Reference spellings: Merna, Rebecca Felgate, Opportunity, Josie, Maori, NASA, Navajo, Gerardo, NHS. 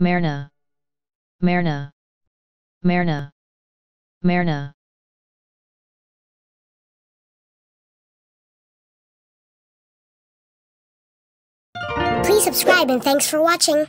Merna, Merna, Merna, Merna. Please subscribe and thanks for watching.